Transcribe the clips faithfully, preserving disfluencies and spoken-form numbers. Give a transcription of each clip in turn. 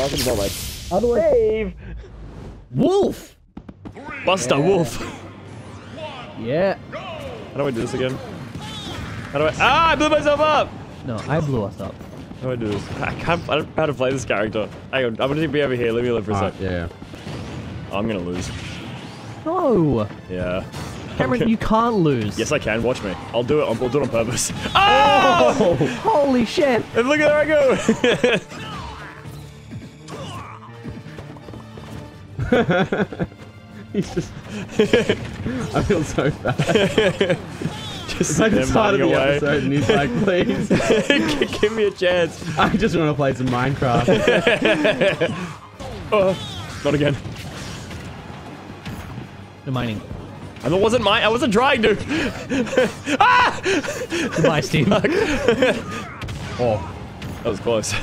Welcome to my life. How do I save? Wolf! Buster yeah. Wolf. Yeah. How do I do this again? How do I? Ah! I blew myself up! No, I blew us up. How do I do this? I can't. I don't know how to play this character. Hang on. I'm gonna be over here. Let me live for a uh, sec. Yeah. Oh, I'm gonna lose. No. Yeah. Cameron, you can't lose. Yes, I can. Watch me. I'll do it. I'll, I'll do it on purpose. Oh! Oh! Holy shit! And look at there I go. He's just. I feel so bad. Just it's like the start of the away. episode, and he's like, "Please, give me a chance. I just want to play some Minecraft." Oh, not again. The mining. I wasn't mine. I wasn't trying to. Ah! Goodbye, Steve. Oh, that was close.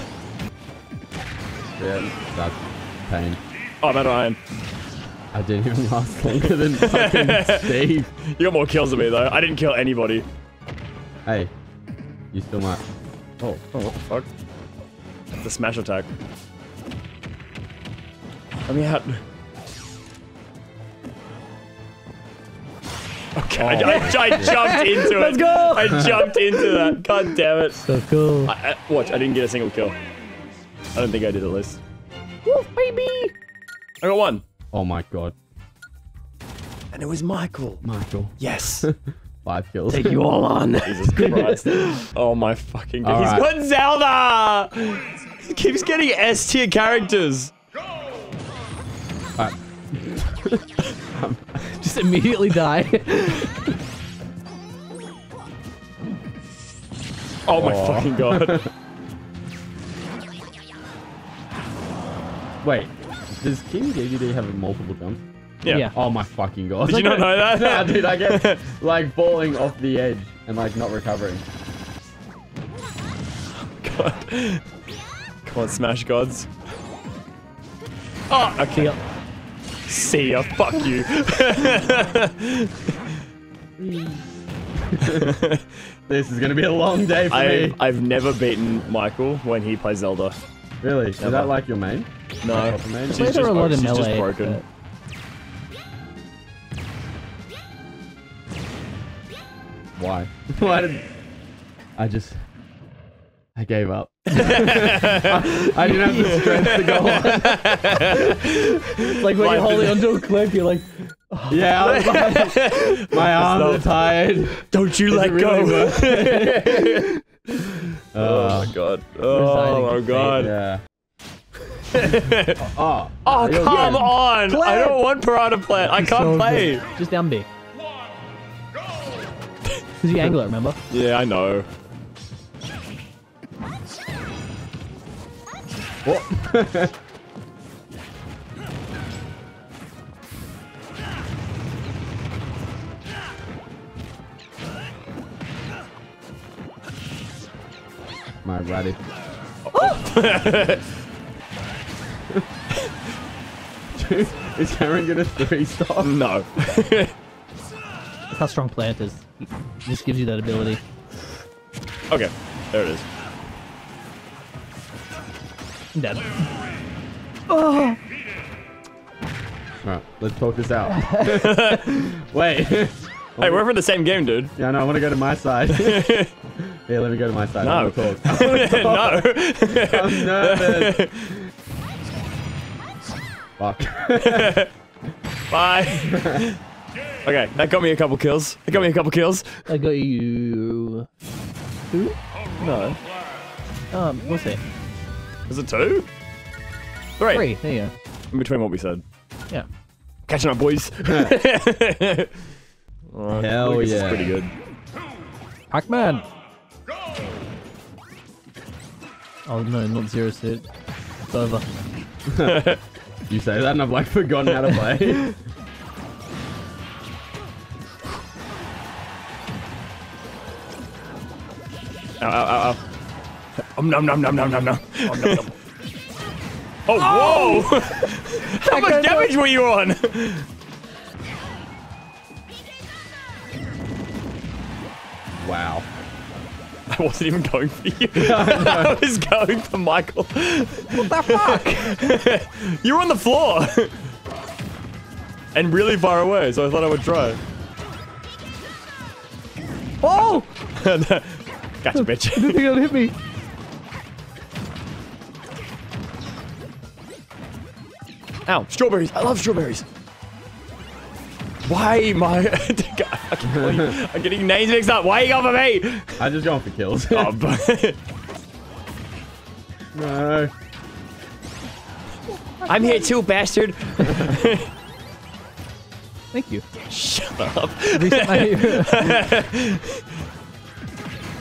Yeah, that's pain. Oh, I'm out of iron. I didn't even last longer than fucking Steve. You got more kills than me, though. I didn't kill anybody. Hey, you still might. Oh, oh, what the fuck? That's a smash attack. Let me out. Okay, oh. I, I, I jumped into it. Let's go! I jumped into that. God damn it. So cool. I, I, watch, I didn't get a single kill. I don't think I did at least. Woof, baby! I got one. Oh my god. And it was Michael. Michael. Yes. Five kills. Take you all on. Jesus Christ. Oh my fucking god. He's right. got Zelda! He keeps getting S tier characters. Alright. um, Just immediately die. Oh my oh. fucking god. Wait. Does King D D D have a multiple jump? Yeah. yeah. Oh my fucking god. Did you not know that? Nah, dude, I get like falling off the edge and like not recovering. God. Come on, Smash Gods. Oh, okay. See ya. Fuck you. This is gonna be a long day for I, me. I've never beaten Michael when he plays Zelda. Really? Is that like your main? No. Main? She's, just, a lot she's melee, just broken. Why? Why did... I just... I gave up. I, I didn't have the strength to go on. Like when Life you're holding onto a clip, you're like... Oh. Yeah, I was like... My arms are tired. Don't you Is let go. Oh my god. Oh my god. Yeah. oh, oh, oh come good. on! Play. I don't want Piranha Plant. I can't so play. Good. Just down B. Because you angle it, remember? Yeah, I know. What? My righty. Oh. Dude, is Cameron gonna three-star? No. That's how strong Plant is. This gives you that ability. Okay, there it is. I'm dead. Oh. Alright, let's talk this out. Wait. Hey, we're from the same game, dude. Yeah, no, I want to go to my side. Yeah, let me go to my side. No. Talk. No. I'm nervous. Fuck. Bye. Okay, that got me a couple kills. That got me a couple kills. I got you. Two? No. Um, what's it? Is it two? Three. Three, there you go. In between what we said. Yeah. Catching up, boys. Oh, hell yeah. This is pretty good. Pac-Man. Oh no, not zero suit. It's over. You say that and I've like forgotten how to play. Ow, ow, ow, ow. Um, nom, nom, nom, nom, nom, nom. Oh, nom, nom. Oh, oh, whoa! How much damage were you on? Wow. I wasn't even going for you. No, no. I was going for Michael. What the fuck? You were on the floor. And really far away, so I thought I would try. Oh! Gotcha, bitch. I didn't think that'd hit me. Ow, strawberries. I love strawberries. Why my... I can't believe I'm getting names mixed up. Why are you going for me? I'm just going for kills. Oh, but... No. I'm here too, bastard. Thank you. Shut up.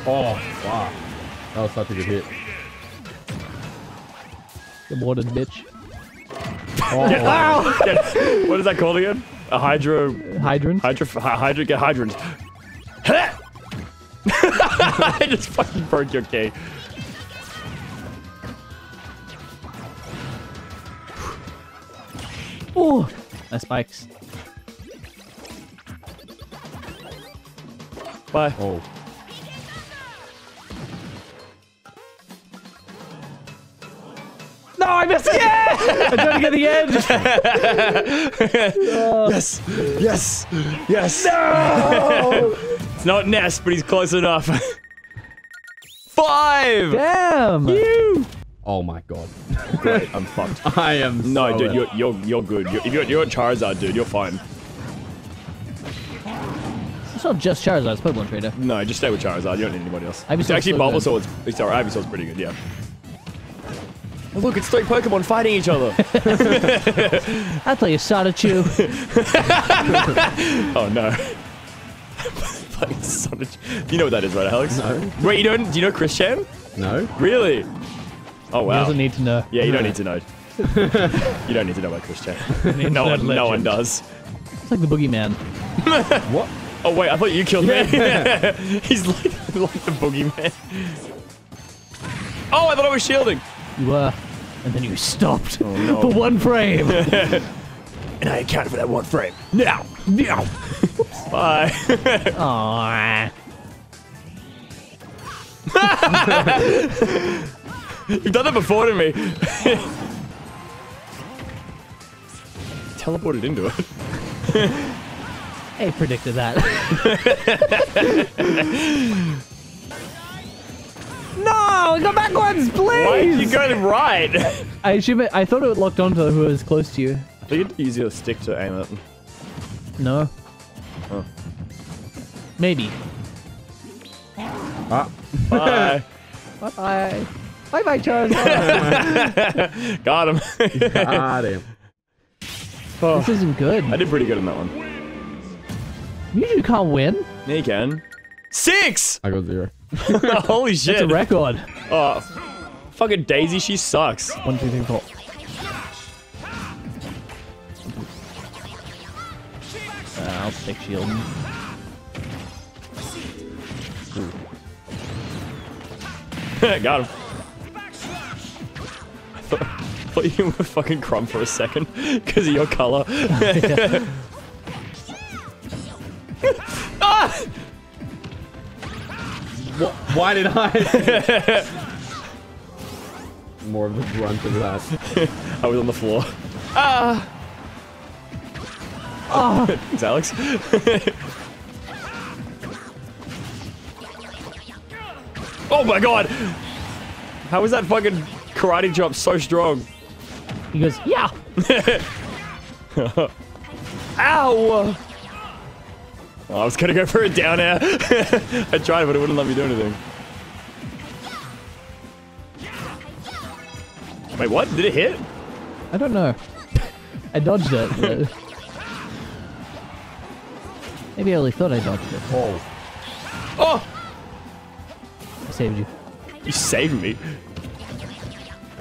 Oh, wow. That was such a good hit. Good morning, bitch. Oh. Get, wow. Get, what is that called again? A hydro... Hydrant? Hydro... Hydro... Get hydrant. I just fucking broke your key. Oh, that spikes. Bye. Oh. No, I missed it! Yeah! I'm trying to get the edge! Oh. Yes! Yes! Yes! No! It's not Ness, but he's close enough. Five! Damn! You! Oh my god. Great, I'm fucked. I am so No, dude, you're, you're, you're good. You're, if you're, you're a Charizard, dude, you're fine. It's not just Charizard, it's Pokemon Trader. No, just stay with Charizard, you don't need anybody else. Ivysaur's Actually, so Bulbasaur is... Sorry, Ivysaur's pretty good, yeah. Oh, look, it's three Pokemon fighting each other. I play a Sonichu. Oh no! Playing Sonichu. You know what that is, right, Alex? No. Wait, you don't? Do you know Chris Chan? No. Really? Oh wow. He doesn't need to know. Yeah, you no. don't need to know. You don't need to know about Chris Chan. No one, legend. no one does. It's like the Boogeyman. What? Oh wait, I thought you killed yeah. me. Yeah. He's like, like the Boogeyman. Oh, I thought I was shielding. You were, and then you stopped oh, no. for one frame. And I accounted for that one frame. Now, now. Bye. Aww. You've done that before to me. Teleported into it. I predicted that. No, go backwards, please! Why did you go to right? I assume it, I thought it locked onto who was close to you. I think it'd be easier to stick to aim at. No. Oh. Maybe. Ah. Bye. Bye bye. Bye bye, Charizard. Got him. Got him. Oh. This isn't good. I did pretty good in that one. You usually can't win. Yeah, you can. Six! I got zero. Holy shit. That's a record. Oh. Fucking Daisy, she sucks. One, two, three, four. Uh, I'll stick shield. Got him. I thought, I thought you were fucking Crumb for a second because of your color. Oh, ah! What? Why did I? More of the brunt of that. I was on the floor. Ah! Ah! Oh. Thanks, Alex. Oh my god! How is that fucking karate chop so strong? He goes, yeah! Ow! Oh, I was gonna go for a down air. I tried, but it wouldn't let me do anything. Wait, what? Did it hit? I don't know. I dodged it. But... Maybe I only thought I dodged it. Oh! Oh! I saved you. You saved me.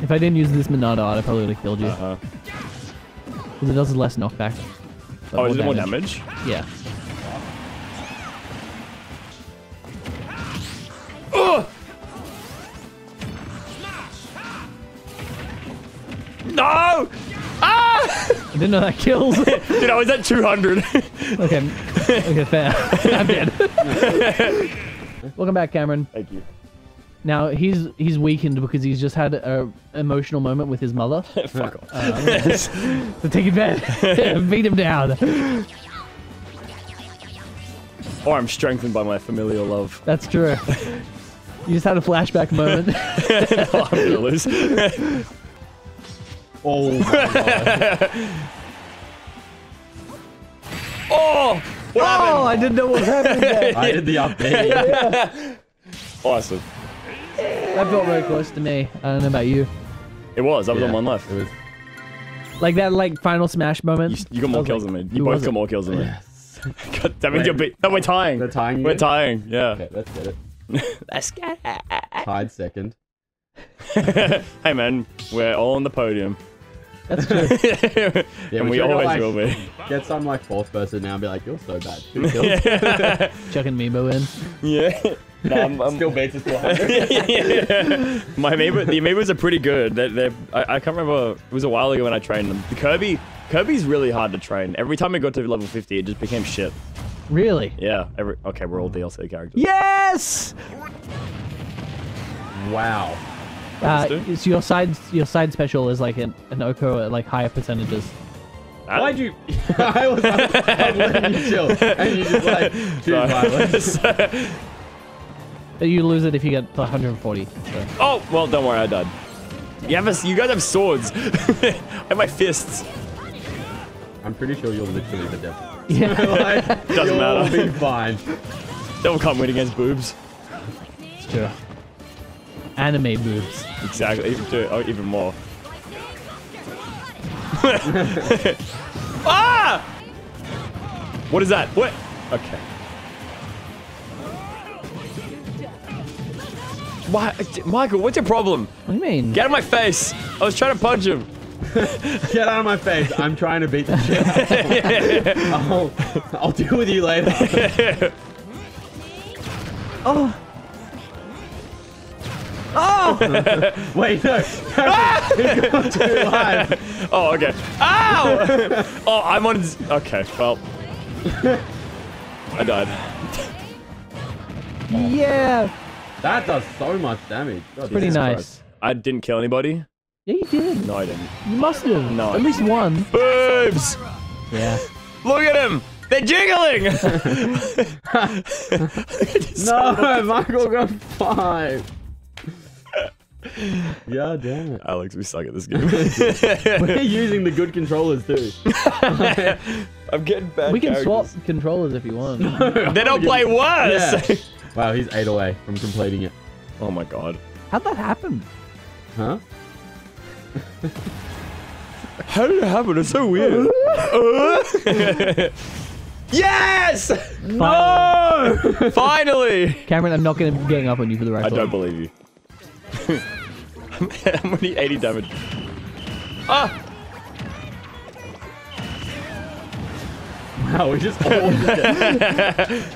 If I didn't use this Monada art, I probably would have killed you. Uh-huh. Because it does less knockback. Oh, is it more damage? Yeah. Oh! No! Ah! I didn't know that kills. Dude, I was at two hundred. Okay. Okay, fair. I'm dead. Welcome back, Cameron. Thank you. Now, he's he's weakened because he's just had an emotional moment with his mother. Fuck off. Um, so take advantage. Beat him down. Or I'm strengthened by my familial love. That's true. You just had a flashback moment. No, I'm going to lose. Oh, my God. Oh! What oh, happened? I didn't know what happened there. I did the update. Yeah. Awesome. That felt very close to me. I don't know about you. It was. I was yeah. on one life. It was... Like that, like, final smash moment. You, you got more kills like, than me. You both got more kills than me. Yes. God damn it, you're beat. No, we're tying. We're tying. We're tying. Yeah. Okay, let's get it. Let's get it. Tied second. Hey, man. We're all on the podium. That's true. Yeah, and we always like, will be. Get some, like, fourth person now and be like, you're so bad. Two kills. Chucking Meebo in. Yeah. No, I'm, I'm... Still beats us one hundred. Yeah, yeah, yeah. My Amiibo, the Amiibos are pretty good. They're, they're, I, I can't remember, it was a while ago when I trained them. The Kirby, Kirby's really hard to train. Every time I got to level fifty, it just became shit. Really? Yeah. Every, okay, we're all D L C characters. Yes! Wow. Uh, so your side, your side special is like an, an Oko at like higher percentages. Why'd you? I was like, I'm letting you chill. And you just like, choose violence. You lose it if you get one hundred forty. So. Oh, well, don't worry, I died. You, have a, you guys have swords. I have my fists. I'm pretty sure you're literally the devil. Yeah. Like, doesn't you'll matter. You'll be fine. Devil can't win against boobs. It's true. Anime boobs. Exactly. Even, too, oh, even more. Ah! What is that? What? Okay. Why, Michael, what's your problem? What do you mean? Get out of my face! I was trying to punch him. Get out of my face! I'm trying to beat the shit out of him. I'll, I'll deal with you later. Oh! Oh! Wait, no! Ah! You've got two lives. Oh, okay. Ow! Oh, I'm on... Okay, well... I died. Yeah! That does so much damage. God, pretty nice. Gross. I didn't kill anybody. Yeah, you did. No, I didn't. You must have. No. At least one. Boobs! Yeah. Look at him! They're jiggling! No, Michael got five. Yeah, damn it. Alex, we suck at this game. We're using the good controllers, too. I'm getting bad We can characters. swap controllers if you want. No, they don't play worse! Yeah. Wow, he's eight away from completing it. Oh my god. How'd that happen? Huh? How did it happen? It's so weird. Yes! Finally. No! Finally! Cameron, I'm not going to be getting up on you for the rifle. I don't believe you. I'm only eighty damage. Ah! Wow, we just all did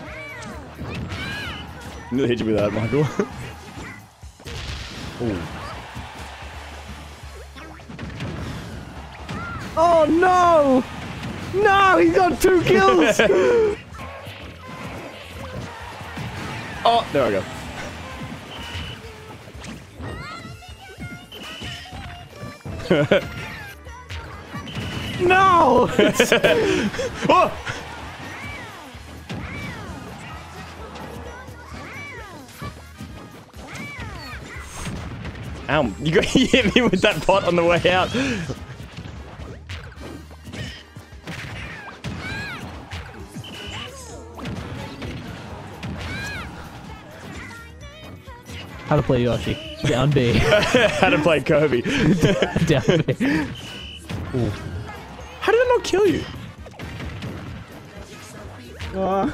I nearly hit you with that, Michael. Oh no! No, he's got two kills! Oh, there I go. No! Oh! Ow, you got to hit me with that pot on the way out. How to play Yoshi. Down B. How to play Kirby. Down B. Ooh. How did I not kill you? Uh.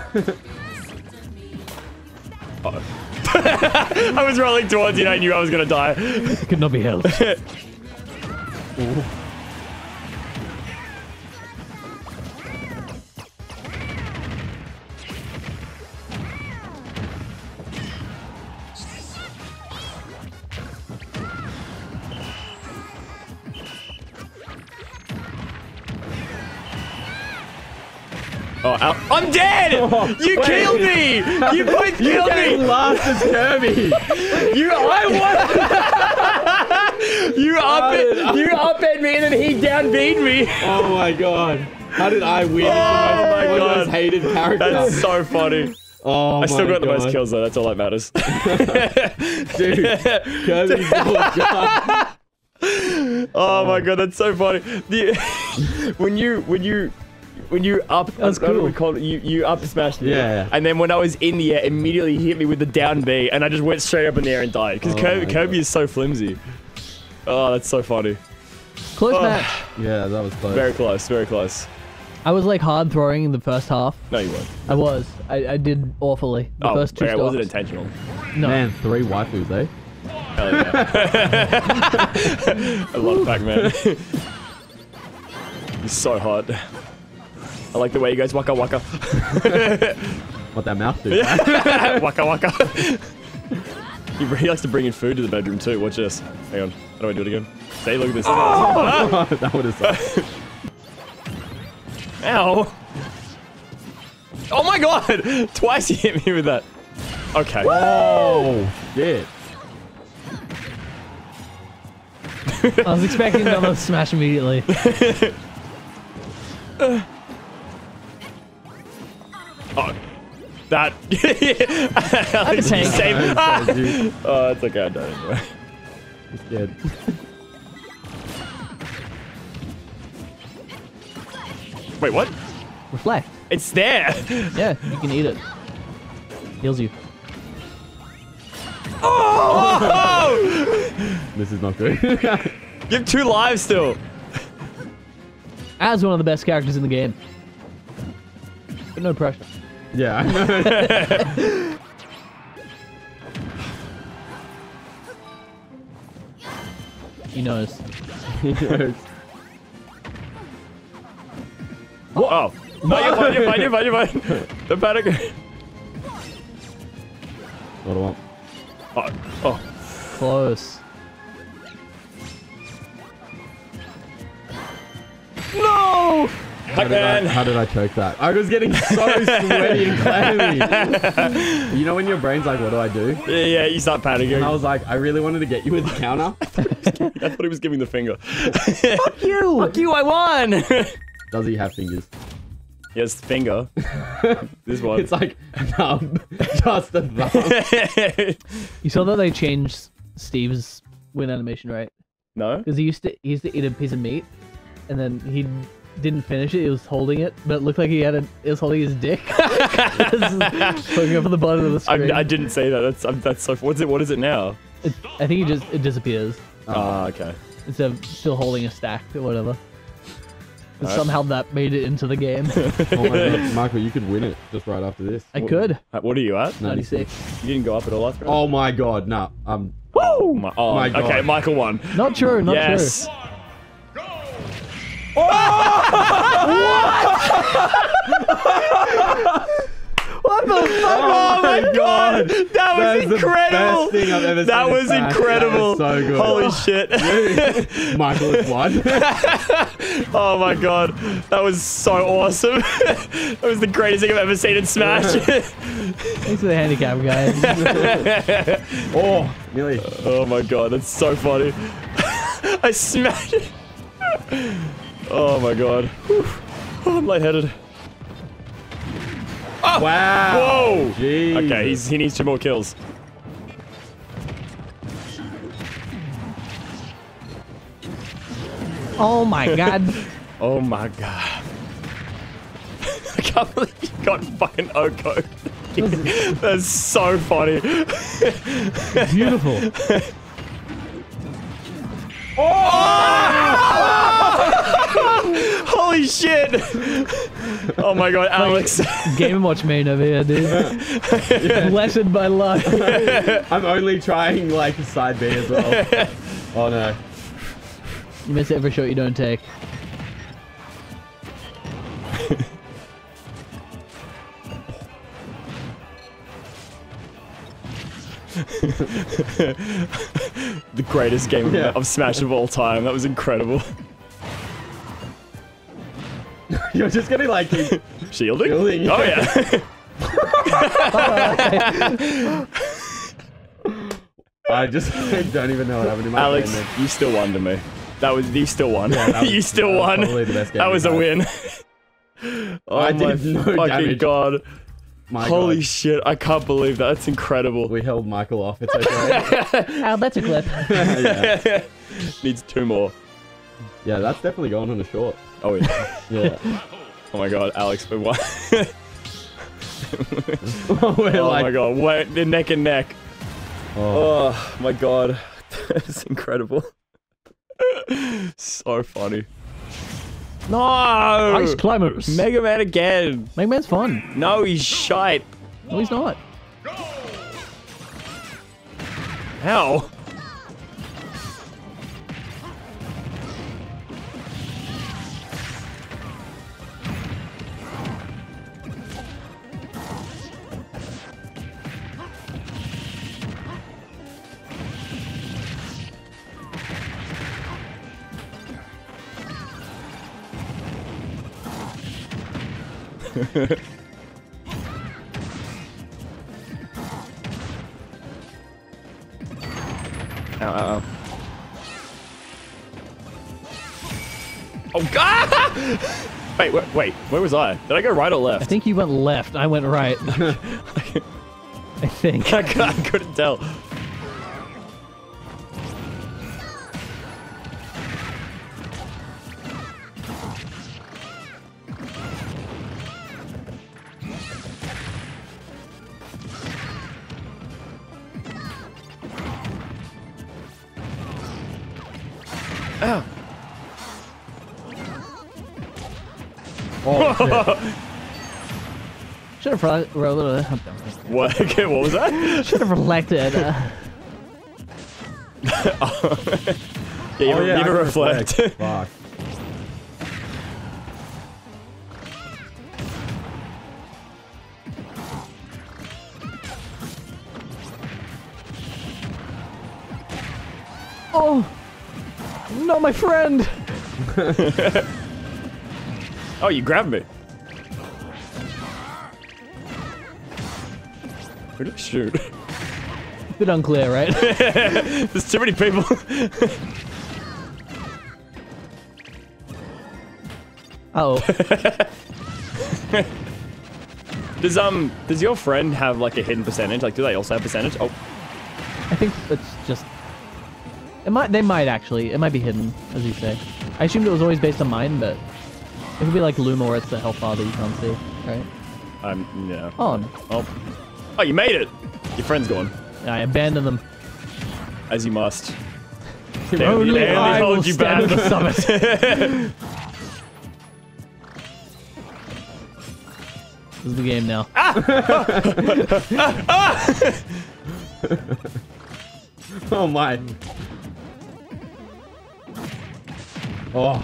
Uh-oh. I was rolling towards you and I knew I was gonna die. Could not be held. Oh, ow. I'm dead! Oh, you wait. killed me! You both you killed me! Last as Kirby. you, I won! you up, you upended me, and then he downbeat me. Oh my god! How did I win? Oh my god! One of those hated characters. That's so funny. Oh, I still got God. the most kills though. That's all that matters. Dude, Kirby's all oh, oh my God, that's so funny. The, when you when you when you up, that's cool. We call it you you up smashed me. Yeah, yeah. And then when I was in the air, immediately hit me with the down B, and I just went straight up in the air and died because oh Kirby, Kirby is so flimsy. Oh, that's so funny. Close oh. match. Yeah, that was close. Very close. Very close. I was like hard throwing in the first half. No, you weren't. I was. I, I did awfully. The oh, first two okay, stops. It wasn't intentional. No. Man, three waifus, eh? Hell yeah. I love Pac-Man. He's so hot. I like the way you guys waka waka. What that mouth do? Right? Waka waka. He really likes to bring in food to the bedroom too. Watch this. Hang on. How do I do it again? Say, look at this. Oh! That would have sucked. Ow! Oh my god! Twice he hit me with that. Okay. Whoa! Shit. I was expecting another smash immediately. uh. Oh. That. I just take it. Ah. Oh, it's okay. I died anyway. It's dead. Wait, what? Reflect. It's there. Yeah, you can eat it. Heals you. Oh! This is not good. You have two lives still. As one of the best characters in the game. But no pressure. Yeah. He knows. He knows. What? Oh. No, you're fine, you're fine, you're fine, you're fine. Don't panic. What do I want? Oh. Oh. Close. No! How did, I, how did I choke that? I was getting so sweaty and clammy. You know when your brain's like, what do I do? Yeah, yeah, you start panicking. And I was like, I really wanted to get you with the counter. I thought he was giving, I thought he was giving the finger. Fuck you! Fuck you, I won! Does he have fingers? He has the finger. This one. It's like thumb. Just a thumb. You saw that they changed Steve's win animation, right? No. Because he used to he used to eat a piece of meat, and then he didn't finish it. He was holding it, but it looked like he had a he was holding his dick. Looking up at the bottom of the screen. I, I didn't say that. That's I'm, that's so. What's it? What is it now? It, I think it just it disappears. Ah, oh, okay. Instead of still holding a stack or whatever. But right. Somehow that made it into the game. Oh my God. Michael, you could win it just right after this. I what, could. What are you at? ninety-six. You didn't go up at all after. Oh my God, no. Nah, um, Woo! Oh my, oh, my God. Okay, Michael won. Not true, not yes. true. Oh! What? What the fuck? Oh my God. That, that was incredible. The best thing I've ever that seen was incredible. That was so good. Holy shit. Michael has won. Oh my God. That was so awesome. That was the greatest thing I've ever seen in Smash. Thanks for the handicap, guys. Oh, really? Oh my God. That's so funny. I smashed it. Oh my God. Oh, I'm lightheaded. Oh! Wow! Whoa! Jeez. Okay, he's, he needs two more kills. Oh my God! Oh my God! I can't believe you got fucking Oko. That's so funny. Beautiful. Oh! Oh! Holy shit! Oh my God, Alex. Like, Game and Watch main over here, dude. Yeah. Yeah. Blessed by luck. I'm only trying like side B as well. Oh no. You miss every shot you don't take. The greatest game yeah. of Smash of all time. That was incredible. You're just gonna like keep shielding? shielding. Oh yeah. I just I don't even know what happened to my Alex, game, you still won to me. That was you still won. Yeah, that was, you still that won. Was the best game that was a win. Oh I my did no fucking damage. God. My Holy God. Shit, I can't believe that. That's incredible. We held Michael off, it's okay. Al, that's a clip. Yeah. Needs two more. Yeah, that's definitely going on a short. Oh, yeah. Yeah. Oh my God, Alex, we won. Oh like... my God, wait, they're neck and neck. Oh, oh my God. That's incredible. So funny. No! Ice climbers! Mega Man again! Mega Man's fun. No, he's shite. No, he's not. Ow. Uh-oh. Oh God! Wait, wait, wait, where was I? Did I go right or left? I think you went left. I went right. I think. I, I couldn't tell. Ow. Oh, should have probably rolled it. What? Okay, what was that? Should have reflected. Uh... oh, yeah, you oh, yeah, need to reflect. reflect. Fuck. Oh. No, my friend! Oh, you grabbed me. Where did I shoot? A bit unclear, right? There's too many people. Uh oh. Does, um, does your friend have like a hidden percentage? Like, do they also have percentage? Oh. I think it's just... It might, they might actually. It might be hidden, as you say. I assumed it was always based on mine, but it could be like Lumor, it's the Hellfather you can't see, right? Um, yeah. On. Oh. Oh, you made it! Your friend's gone. I abandoned them. As you must. They only I will you stand back. At the summit. This is the game now. Ah! Ah! Oh my. Oh.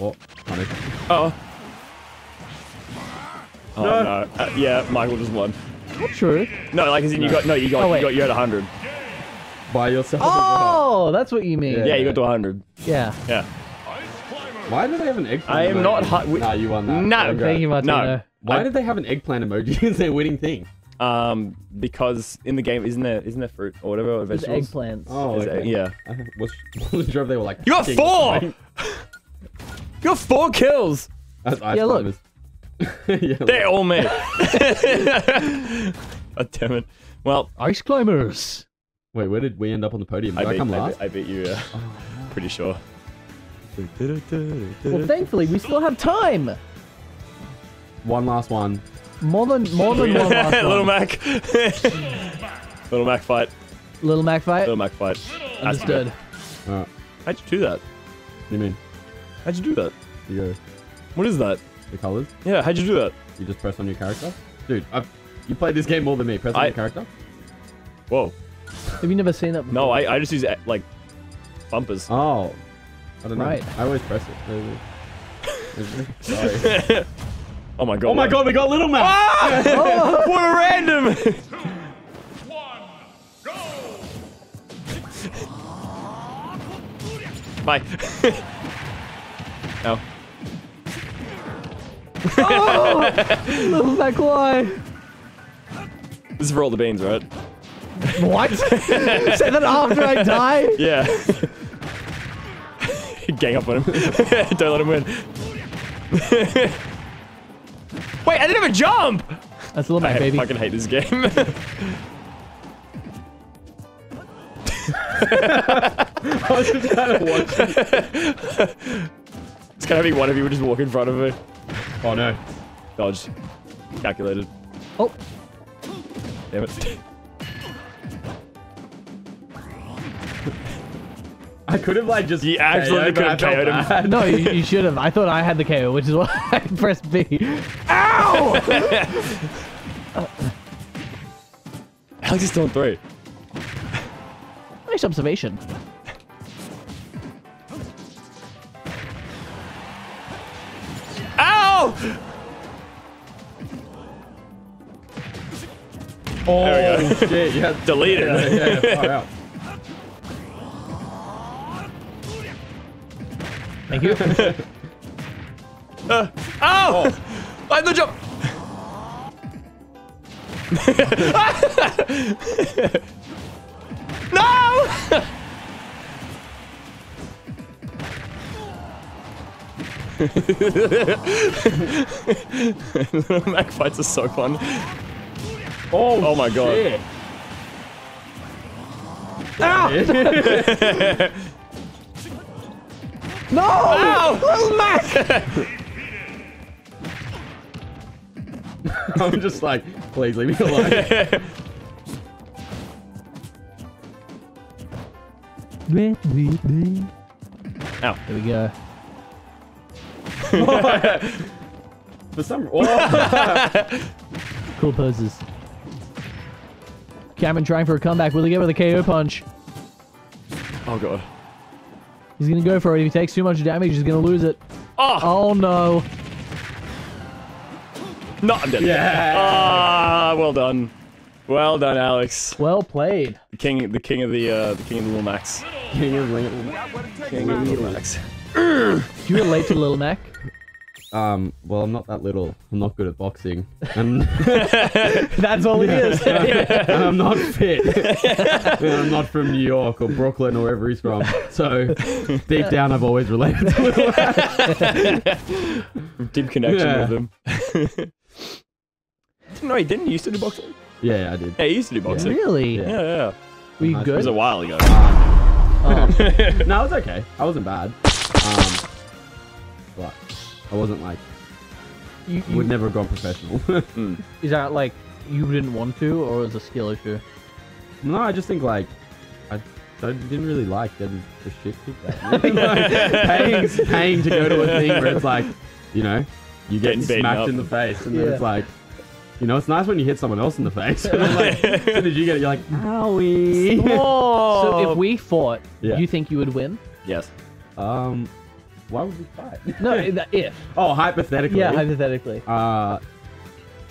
Oh, honey. Uh oh. Oh no. no. Uh, yeah, Michael just won. Not true. No, like as in no. you got no, you got, oh, you got you had a hundred. By yourself. Oh, that's what you mean. Yeah, yeah you got to a hundred. Yeah. Yeah. Why do they have an eggplant? I am emoji? not. Hot nah, you won that. No, oh, thank you, Martino. No. Why I did they have an eggplant emoji as their winning thing? Um, because in the game, isn't there isn't there fruit or whatever or vegetables? It's eggplants. Oh, okay. Egg, yeah. I was, was sure if they were like. You got four. You got four kills. That's ice yeah, climbers. Look. Yeah, they're look. all me. God damn it. Well, ice climbers. Wait, where did we end up on the podium? Did I, I beat, come I last? Beat, I beat you. Yeah. Oh, wow. Pretty sure. Well, thankfully, we still have time. One last one. More than more than one last one. Little Mac. Little Mac fight. Little Mac fight. Little Mac fight. Understood. Right. How'd you do that? What do you mean? How'd you do that? You go. What is that? The colors. Yeah. How'd you do that? You just press on your character, dude. I've, you played this game more than me. Press I, on your character. Whoa. Have you never seen that before? No, I I just use like bumpers. Oh. I don't know. Right. I always press it. Sorry. Oh my God. Oh my God, we got Little Mac! Ah! Oh, what a random! Two, one, go! Bye. Oh. Oh! Little back lie. This is for all the Banes, right? What? Say that after I die? Yeah. Gang up on him. Don't let him win. Wait, I didn't have a jump! That's a little bit, baby. I fucking hate this game. I was just kind of watching. It's gonna be one of you would just walk in front of me. Oh no. Dodged. Calculated. Oh. Damn it. I could have like just you actually could have K O'd him. No, you, you should have. I thought I had the K O, which is why I pressed B. Ow! Alex is still on three. Nice observation. Ow! Oh there we go. Shit! You have deleted. Yeah, yeah, yeah, far out. Thank you. uh, oh! Oh! I have no jump! No! Little Mac fights are so fun. Oh, oh my god. Shit. Ow! No! Ow! Little Mac! I'm just like, please leave me alone. Ow. There we go. For some... Oh. Cool poses. Cameron trying for a comeback. Will he get with a K O punch? Oh god. He's gonna go for it. If he takes too much damage, he's gonna lose it. Oh, oh no. No, I'm dead. Yeah. Ah, well done. Well done, Alex. Well played. The king, the king of the, uh, the king of the Little Macs. King of the Little Macs. King of the Little Macs. You relate to Little Mac? Um, well, I'm not that little. I'm not good at boxing. That's all it is. And I'm not fit. And I'm not from New York or Brooklyn or wherever he's from. So, deep down, I've always related to Little Mac. Deep connection yeah. with him. No, he didn't. You used to do boxing? Yeah, yeah I did. Yeah, he used to do boxing. Yeah. Really? Yeah, yeah. yeah. Were you I good? It was a while ago. Um, oh. No, it was okay. I wasn't bad. Um, but... I wasn't like, you, you would never have gone professional. mm. Is that like, you didn't want to, or was it a skill issue? No, I just think like, I, I didn't really like getting the shit kicked out. Paying, paying to go to a thing where it's like, you know, you get smacked up in the face, and yeah. then it's like, you know, it's nice when you hit someone else in the face. And then like, as soon as you get it, you're like, owie. So if we fought, yeah. you think you would win? Yes. Um... Why would we fight? No, if. Oh, hypothetically. Yeah, hypothetically. Uh,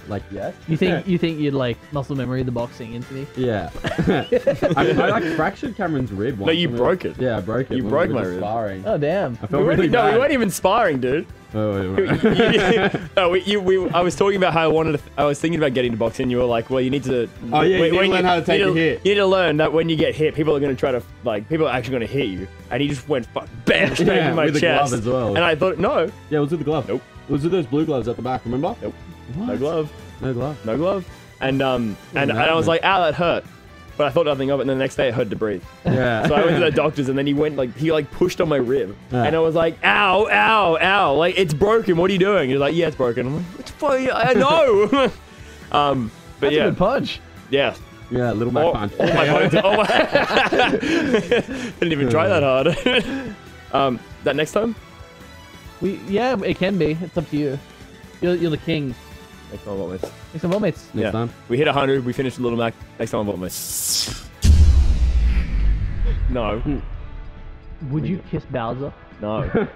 like yes. You think you think you'd like muscle memory the boxing into me? Yeah. I, mean, I like fractured Cameron's rib once. No, you broke it. Yeah, I broke it. You broke my rib. Sparring. Oh damn. I felt we really bad. No, we weren't even sparring, dude. Oh, we weren't. No, we, you, we, I was talking about how I wanted. To, I was thinking about getting to boxing. You were like, well, you need to. Oh yeah, when, you need to learn you, how to take a hit. You need to learn that when you get hit, people are going to try to like. People are actually going to hit you. And he just went fuck, bam, straight yeah, in my with chest. The glove as well. And I thought, no. Yeah, it was with the glove. Nope. It was with those blue gloves at the back. Remember? Nope. What? No glove. No glove. No glove. And um, and, and I was like, ow, that hurt. But I thought nothing of it, and the next day it hurt to breathe. Yeah. So I went to the doctor's, and then he went like he like pushed on my rib, yeah. and I was like, ow, ow, ow, like it's broken. What are you doing? He's like, yeah, it's broken. I'm like, what the fuck? I know. um, but That's yeah. A good punch. Yeah. Yeah, Little Mac punch. Oh my god. Oh my. Didn't even try that hard. um, that next time. We yeah, it can be. It's up to you. You're you're the king. Next time on Voltmates. Next time on Voltmates. Next yeah. time. We hit one hundred, we finished Little Mac. Next time on Voltmates. No. Would you kiss Bowser? No.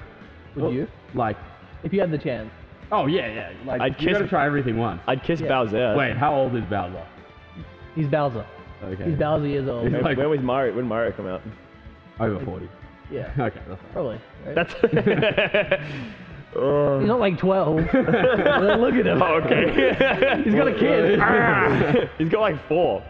Would you? Like, if you had the chance. Oh, yeah, yeah. Like, I'd you kiss, gotta try everything once. I'd kiss yeah. Bowser. Wait, how old is Bowser? He's Bowser. Okay. He's Bowser years old. Like, when was Mario? When Mario come out? Over forty. Yeah. Okay. That's probably. Right? That's. He's not like twelve. Look at him. Oh, okay. He's got a kid. He's got like four.